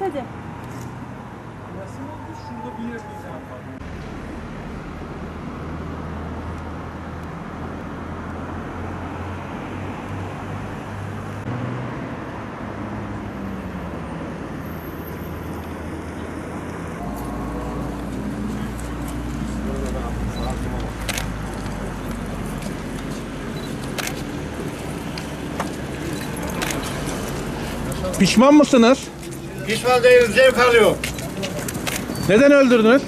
Hadi. Nasıl oldu? Şurada bir yer diyeceğim. Pişman mısınız? Pişman değiliz, zevk alıyor. Neden öldürdünüz?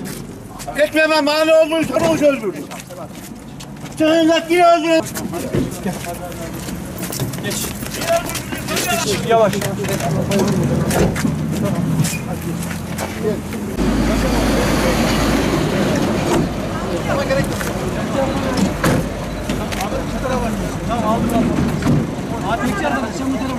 Etmeme mani olduğu için onu öldürdüm. Çığındakini öldürdüm. Gel. Geç. Geç. Yavaş. Ama gerek yok. Tamam, aldım aldım. Abi iki arkadaş, sen bu tarafa.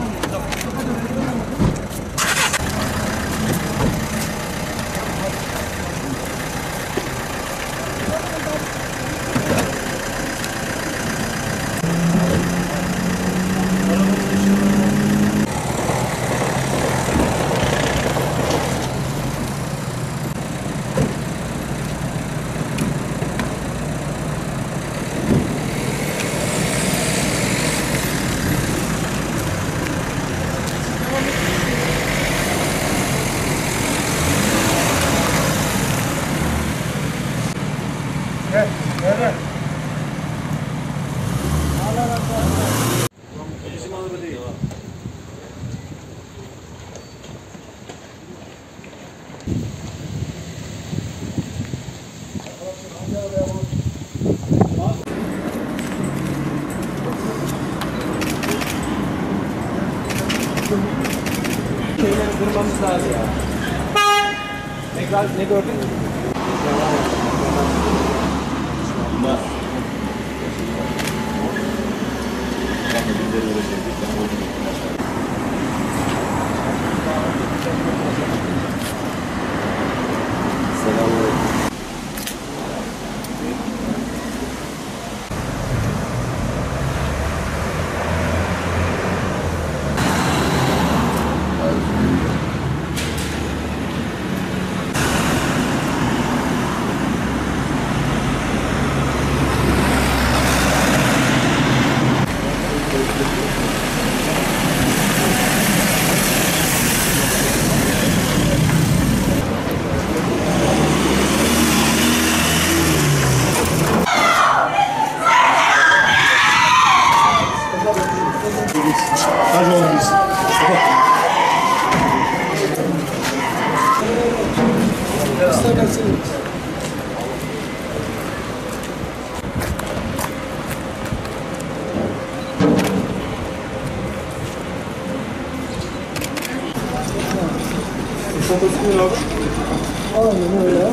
Şeyleri kırmamız lazım ya. Ne gördün mü? Bunlar. Selamünaleyküm. Aynen öyle.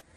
Kaç